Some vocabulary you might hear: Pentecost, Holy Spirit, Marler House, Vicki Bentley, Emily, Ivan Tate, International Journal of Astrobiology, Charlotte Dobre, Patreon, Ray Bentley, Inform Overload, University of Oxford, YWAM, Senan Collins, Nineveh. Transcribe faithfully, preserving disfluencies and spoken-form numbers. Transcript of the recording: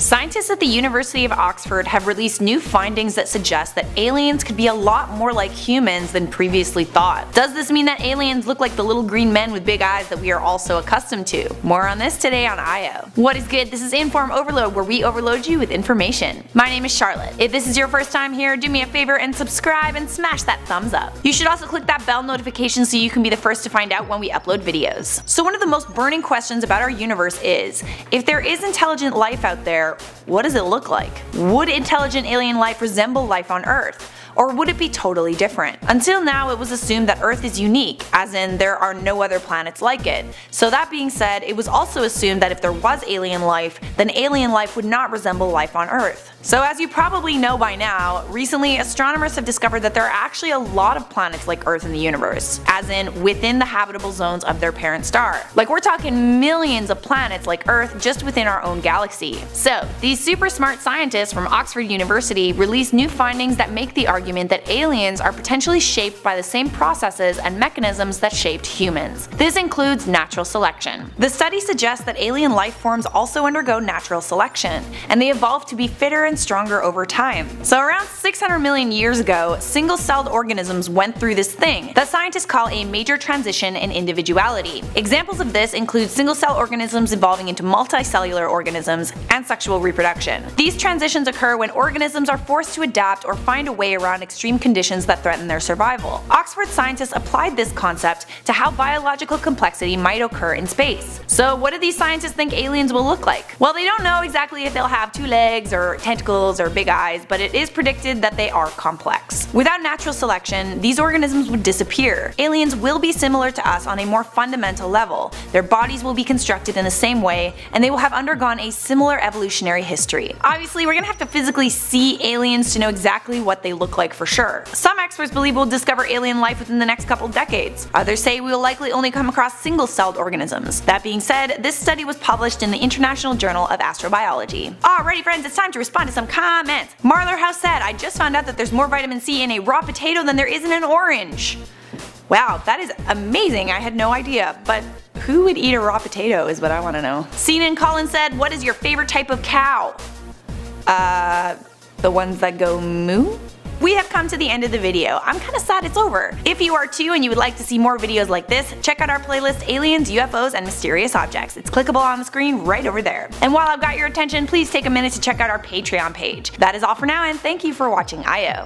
Scientists at the University of Oxford have released new findings that suggest that aliens could be a lot more like humans than previously thought. Does this mean that aliens look like the little green men with big eyes that we are also accustomed to? More on this today on I O. What is good? This is Inform Overload, where we overload you with information. My name is Charlotte. If this is your first time here, do me a favor and subscribe and smash that thumbs up. You should also click that bell notification so you can be the first to find out when we upload videos. So one of the most burning questions about our universe is, if there is intelligent life out there, what does it look like? Would intelligent alien life resemble life on Earth? Or would it be totally different? Until now, it was assumed that Earth is unique, as in there are no other planets like it. So that being said, it was also assumed that if there was alien life, then alien life would not resemble life on Earth. So as you probably know by now, recently astronomers have discovered that there are actually a lot of planets like Earth in the universe, as in within the habitable zones of their parent star. Like, we're talking millions of planets like Earth just within our own galaxy. So these super smart scientists from Oxford University released new findings that make the argument Argument that aliens are potentially shaped by the same processes and mechanisms that shaped humans. This includes natural selection. The study suggests that alien life forms also undergo natural selection, and they evolve to be fitter and stronger over time. So around six hundred million years ago, single-celled organisms went through this thing that scientists call a major transition in individuality. Examples of this include single-cell organisms evolving into multicellular organisms and sexual reproduction. These transitions occur when organisms are forced to adapt or find a way around extreme conditions that threaten their survival. Oxford scientists applied this concept to how biological complexity might occur in space. So what do these scientists think aliens will look like? Well, they don't know exactly if they'll have two legs or tentacles or big eyes, but it is predicted that they are complex. Without natural selection, these organisms would disappear. Aliens will be similar to us on a more fundamental level. Their bodies will be constructed in the same way, and they will have undergone a similar evolutionary history. Obviously, we're gonna have to physically see aliens to know exactly what they look like. Like for sure. Some experts believe we'll discover alien life within the next couple decades. Others say we will likely only come across single-celled organisms. That being said, this study was published in the International Journal of Astrobiology. Alrighty friends, it's time to respond to some comments. Marler House said, "I just found out that there's more vitamin C in a raw potato than there is in an orange." Wow, that is amazing. I had no idea, but who would eat a raw potato is what I want to know. Senan Collins said, "What is your favorite type of cow?" Uh, the ones that go moo? We have come to the end of the video. I'm kinda sad it's over. If you are too and you would like to see more videos like this, check out our playlist Aliens, U F Os, and Mysterious Objects. It's clickable on the screen right over there. And while I've got your attention, please take a minute to check out our Patreon page. That is all for now, and thank you for watching I O.